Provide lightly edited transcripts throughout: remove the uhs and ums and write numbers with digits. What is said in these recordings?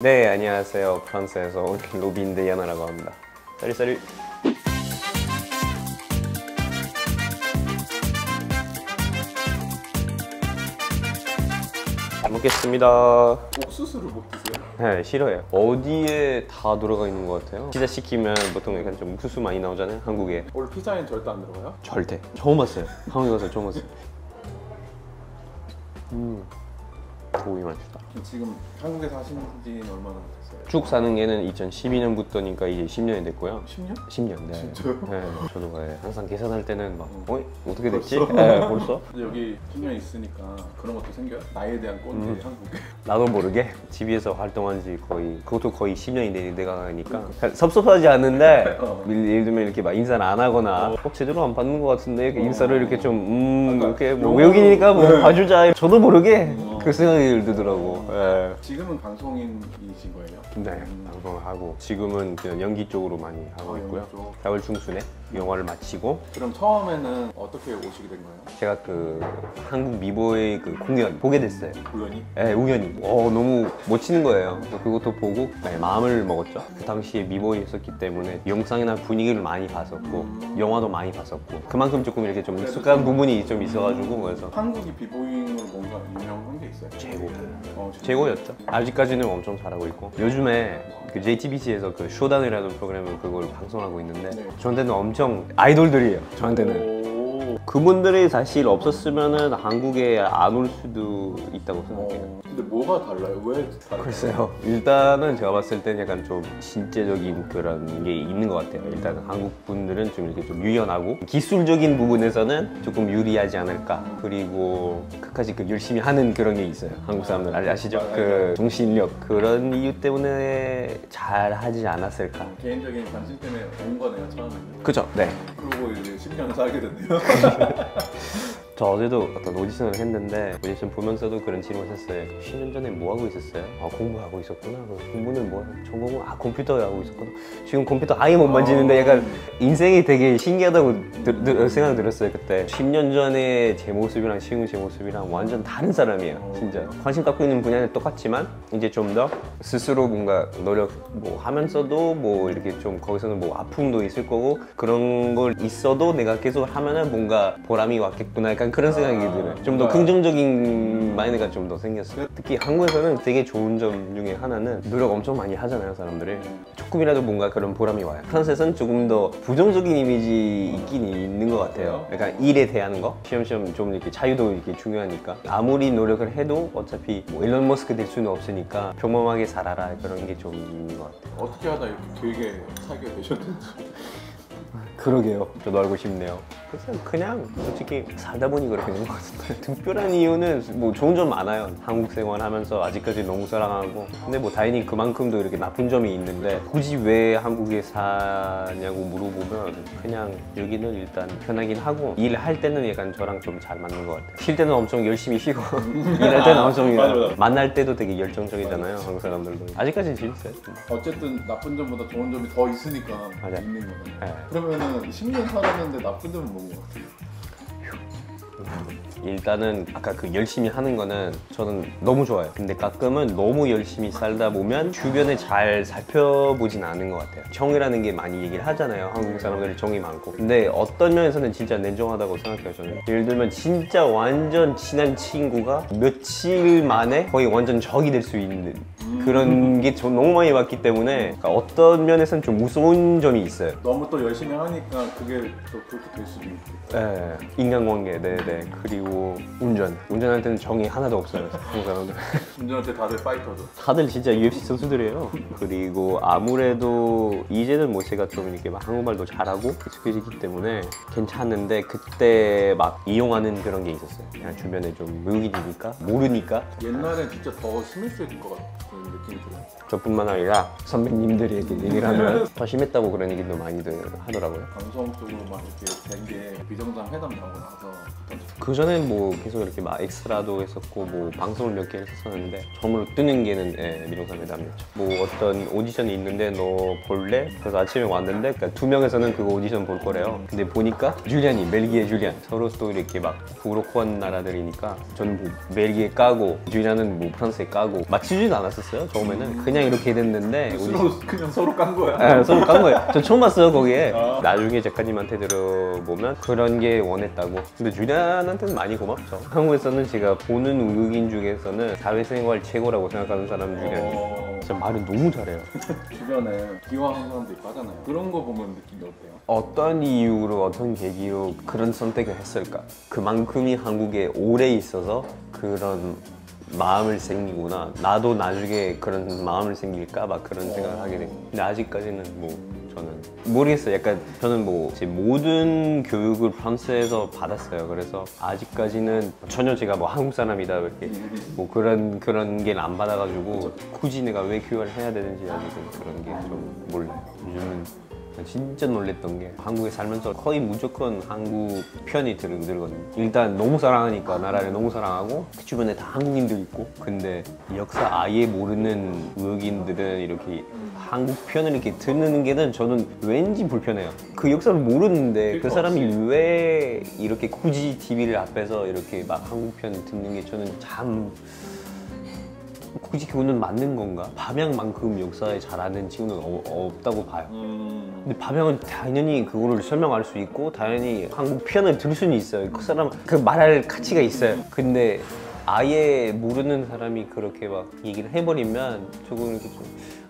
네, 안녕하세요. 프랑스에서 온 로빈데 야나라고 합니다. 쌀쌀. 잘 먹겠습니다. 옥수수를 못 드세요? 네, 싫어요. 어디에 다 들어가 있는 것 같아요. 피자 시키면 보통 약간 좀 옥수수 많이 나오잖아요, 한국에. 원래 피자에는 절대 안 들어가요? 절대. 처음 봤어요. 한국에 가서 처음 봤어요. 고기 맛있다. 지금 한국에 사신 지는 얼마나 됐어요? 쭉 사는 게는 2012년부터니까 이제 10년이 됐고요. 10년? 10년, 네. 진짜요? 네. 저도 항상 계산할 때는 막 어떻게 됐지? 벌써? 네, 벌써? 여기 10년 있으니까 그런 것도 생겨요? 나에 대한 꼰대 한국에? 나도 모르게 집에서 활동한 지 그것도 거의 10년이 내가니까 그러니까. 섭섭하지 않는데 예를 들면 이렇게 막 인사를 안 하거나 제대로 안 받는 것 같은데 인사를 이렇게 좀 이렇게 뭐 외국이니까 뭐 봐주자 저도 모르게 그 생각이 들더라고. 예. 지금은 방송인이신 거예요? 네, 방송을 하고 지금은 그냥 연기 쪽으로 많이 하고 있고요. 4월 중순에 영화를 마치고. 그럼 처음에는 어떻게 오시게 된 거예요? 제가 그 한국 미보의 그 공연 보게 됐어요. 우연히? 네, 우연히. 너무 멋지는 거예요. 그것도 보고 마음을 먹었죠. 그 당시에 미보에 있었기 때문에 영상이나 분위기를 많이 봤었고 영화도 많이 봤었고 그만큼 조금 이렇게 좀 익숙한 부분이 좀 있어가지고 그래서 한국이 비보잉으로 뭔가 유명한 게 있어요? 최고였죠. 아직까지는 엄청 잘하고 있고 요즘에 그 JTBC에서 그 쇼단이라는 프로그램을 그걸 방송하고 있는데 저한테는 엄청 아이돌들이에요. 저한테는 그분들이 사실 없었으면은 한국에 안 올 수도 있다고 생각해요. 근데 뭐가 달라요? 왜 달라요? 글쎄요. 일단은 제가 봤을 때는 약간 좀 신체적인 그런 게 있는 것 같아요. 일단은 한국 분들은 좀 이렇게 좀 유연하고 기술적인 부분에서는 조금 유리하지 않을까. 그리고 끝까지 그 열심히 하는 그런 게 있어요. 한국 사람들 아시죠? 그 정신력 그런 이유 때문에 잘 하지 않았을까. 개인적인 관심 때문에 온 거네요 처음에는. 그죠? 네. 그리고 이제 10년 살게 됐네요. 저 어제도 어떤 오디션을 했는데 오디션 보면서도 그런 질문을 했어요. 10년 전에 뭐 하고 있었어요? 아, 공부하고 있었구나. 공부는 뭐 전공은 컴퓨터 하고 있었구나. 지금 컴퓨터 아예 못 만지는데 약간 인생이 되게 신기하다고 생각이 들었어요 그때. 10년 전에 제 모습이랑 지금 제 모습이랑 완전 다른 사람이에요 진짜. 관심 갖고 있는 분야는 똑같지만 이제 좀 더 스스로 뭔가 노력 뭐 하면서도 뭐 이렇게 좀 거기서는 뭐 아픔도 있을 거고 그런 걸 있어도 내가 계속 하면은 뭔가 보람이 왔겠구나 약간 그런 생각이 들어요. 좀 더 긍정적인 마인드가 좀 더 생겼어요. 특히 한국에서는 되게 좋은 점 중에 하나는 노력 엄청 많이 하잖아요 사람들이. 조금이라도 뭔가 그런 보람이 와요. 프랑스에서는 조금 더 부정적인 이미지 있긴 있는 것 같아요. 약간 일에 대한 거 시험시험 좀 이렇게 자유도 이렇게 중요하니까 아무리 노력을 해도 어차피 뭐 일론 머스크 될 수는 없으니까 평범하게 살아라 그런 게 좀 있는 것 같아요. 어떻게 하다 이렇게 길게 사귀게 되셨는지. 그러게요. 저도 알고 싶네요. 그냥 솔직히 살다 보니 그렇게 된 것 같은데 특별한 이유는 뭐 좋은 점 많아요. 한국 생활하면서 아직까지 너무 사랑하고 근데 뭐 다행히 그만큼도 이렇게 나쁜 점이 있는데 굳이 왜 한국에 사냐고 물어보면 그냥 여기는 일단 편하긴 하고 일할 때는 약간 저랑 좀 잘 맞는 것 같아요. 쉴 때는 엄청 열심히 쉬고 일할 때는 엄청 맞아. 만날 때도 되게 열정적이잖아요 한국 사람들도. 아직까지 재밌어요. 어쨌든 나쁜 점보다 좋은 점이 더 있으니까 맞아. 있는 거잖아요. 네. 그러면은 10년 살았는데 나쁜 점은 뭔 것 같아요? 일단은 아까 그 열심히 하는 거는 저는 너무 좋아요. 근데 가끔은 너무 열심히 살다 보면 주변에 잘 살펴보진 않은 것 같아요. 정이라는 게 많이 얘기를 하잖아요. 한국 사람들이 정이 많고 근데 어떤 면에서는 진짜 냉정하다고 생각해요 저는. 예를 들면 진짜 완전 친한 친구가 며칠 만에 거의 완전 적이 될 수 있는 그런 게 너무 많이 봤기 때문에 그러니까 어떤 면에서는 좀 무서운 점이 있어요. 너무 또 열심히 하니까 그게 또 그렇게 될 수도 있고. 네, 인간관계, 네네. 그리고 운전할 때는 정이 하나도 없어요. 운전할 때 다들 파이터죠. 다들 진짜 UFC 선수들이에요. 그리고 아무래도 이제는 뭐 제가 좀 이렇게 막 한국말도 잘하고 익숙해지기 때문에 괜찮은데 그때 막 이용하는 그런 게 있었어요. 그냥 주변에 좀 외국인이니까 모르니까. 옛날엔 진짜 더 심했을 것 같은 느낌이 들어요. 저뿐만 아니라 선배님들이 이렇게 얘기를 하면 더 심했다고 그런 얘기도 많이들 하더라고요. 방송 쪽으로 막 이렇게 된 게 비정상 회담 나오고 나서 그전엔 뭐 계속 이렇게 막 엑스라도 했었고 뭐 방송을 몇 개 했었는데 처음으로 뜨는 게는 미동산 회담이었죠. 뭐 어떤 오디션이 있는데 너 볼래? 그래서 아침에 왔는데 그러니까 두 명에서는 그거 오디션 볼 거래요. 근데 보니까 줄리안이 멜기의 줄리안 서로 또 이렇게 막 북유럽권 나라들이니까 저는 뭐 멜기에 까고 줄리안은 뭐 프랑스에 까고 맞추지도 않았었어요. 봤어요. 처음에는 그냥 이렇게 됐는데 우리... 그냥 서로 깐 거야. 네, 서로 깐 거예요. 저 처음 봤어요 거기에. 아. 나중에 작가님한테 들어보면 그런 게 원했다고. 근데 주리안한테는 많이 고맙죠. 한국에서는 제가 보는 외국인 중에서는 사회생활 최고라고 생각하는 사람 주리안이. 진짜 말을 너무 잘해요. 주변에 기화하는 사람들이 빠잖아요. 그런 거 보면 느낌이 어때요? 어떤 이유로 어떤 계기로 그런 선택을 했을까? 그만큼이 한국에 오래 있어서 그런 마음을 생기구나. 나도 나중에 그런 마음을 생길까 막 그런 생각을 하게 돼. 근데 아직까지는 뭐 저는 모르겠어요. 약간 저는 뭐 제 모든 교육을 프랑스에서 받았어요. 그래서 아직까지는 전혀 제가 뭐 한국 사람이다 이렇게 뭐 그런 게 안 받아가지고 굳이 내가 왜 교육을 해야 되는지 아직은 그런 게 좀 몰라요. 요즘은. 진짜 놀랬던 게 한국에 살면서 거의 무조건 한국 편이 들거든요. 일단 너무 사랑하니까 나라를 너무 사랑하고 그 주변에 다 한국인들 있고, 근데 역사 아예 모르는 외국인들은 이렇게 한국 편을 이렇게 듣는 게는 저는 왠지 불편해요. 그 역사를 모르는데 그 사람이 왜 이렇게 굳이 TV를 앞에서 이렇게 막 한국 편 듣는 게 저는 참... 굳이 그거는 맞는 건가? 밥양만큼 역사에 잘 아는 친구는 없다고 봐요. 근데 밥양은 당연히 그거를 설명할 수 있고 당연히 한국 편을 들 수는 있어요. 그 사람 그 말할 가치가 있어요. 근데 아예 모르는 사람이 그렇게 막 얘기를 해버리면 조금 이렇게 좀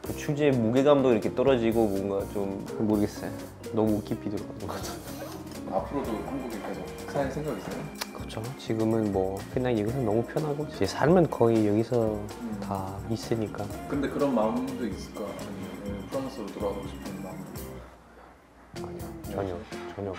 그 주제의 무게감도 이렇게 떨어지고 뭔가 좀 모르겠어요. 너무 깊이 들어가는 것 같아요. 앞으로도 한국에 계속 살 생각 있어요? 그렇죠. 지금은 뭐 그냥 여기서 너무 편하고 제 삶은 거의 여기서 다 있으니까. 근데 그런 마음도 있을까? 아니면 프랑스로 돌아가고 싶은 마음? 아니요. 전혀.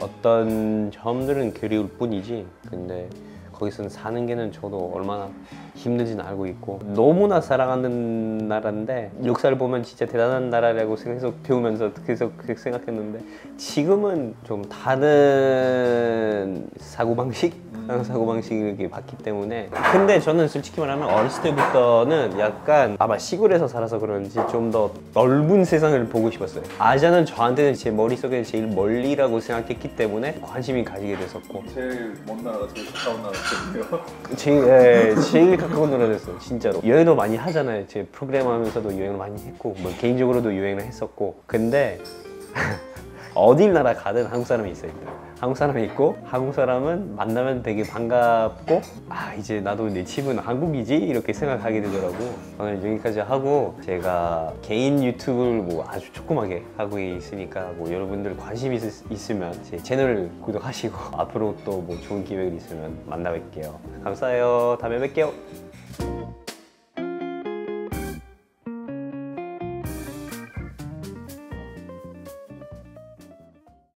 어떤 점들은 그리울 뿐이지. 근데 거기서 사는 게는 저도 얼마나 힘든지는 알고 있고 너무나 사랑하는 나라인데 역사를 보면 진짜 대단한 나라라고 계속 배우면서 계속 생각했는데 지금은 좀 다른 사고방식? 다른 사고방식이 이렇게 봤기 때문에. 근데 저는 솔직히 말하면 어렸을 때부터는 약간 아마 시골에서 살아서 그런지 좀 더 넓은 세상을 보고 싶었어요. 아시아는 저한테는 제 머릿속에 제일 멀리라고 생각했기 때문에 관심이 가지게 됐었고 제일 먼 나라가 제일 가까운 나라. 제일 가까운 나라 됐어요. 진짜로 여행도 많이 하잖아요. 제 프로그램 하면서도 여행을 많이 했고 뭐 개인적으로도 여행을 했었고. 근데 어딜 나라 가든 한국 사람이 있어요. 한국 사람이 있고 한국 사람은 만나면 되게 반갑고 아 이제 나도 내 집은 한국이지 이렇게 생각하게 되더라고. 오늘 여기까지 하고 제가 개인 유튜브를 뭐 아주 조그맣게 하고 있으니까 뭐 여러분들 관심 있으면 제 채널을 구독하시고 앞으로 또 뭐 좋은 기회가 있으면 만나 뵐게요. 감사해요. 다음에 뵐게요.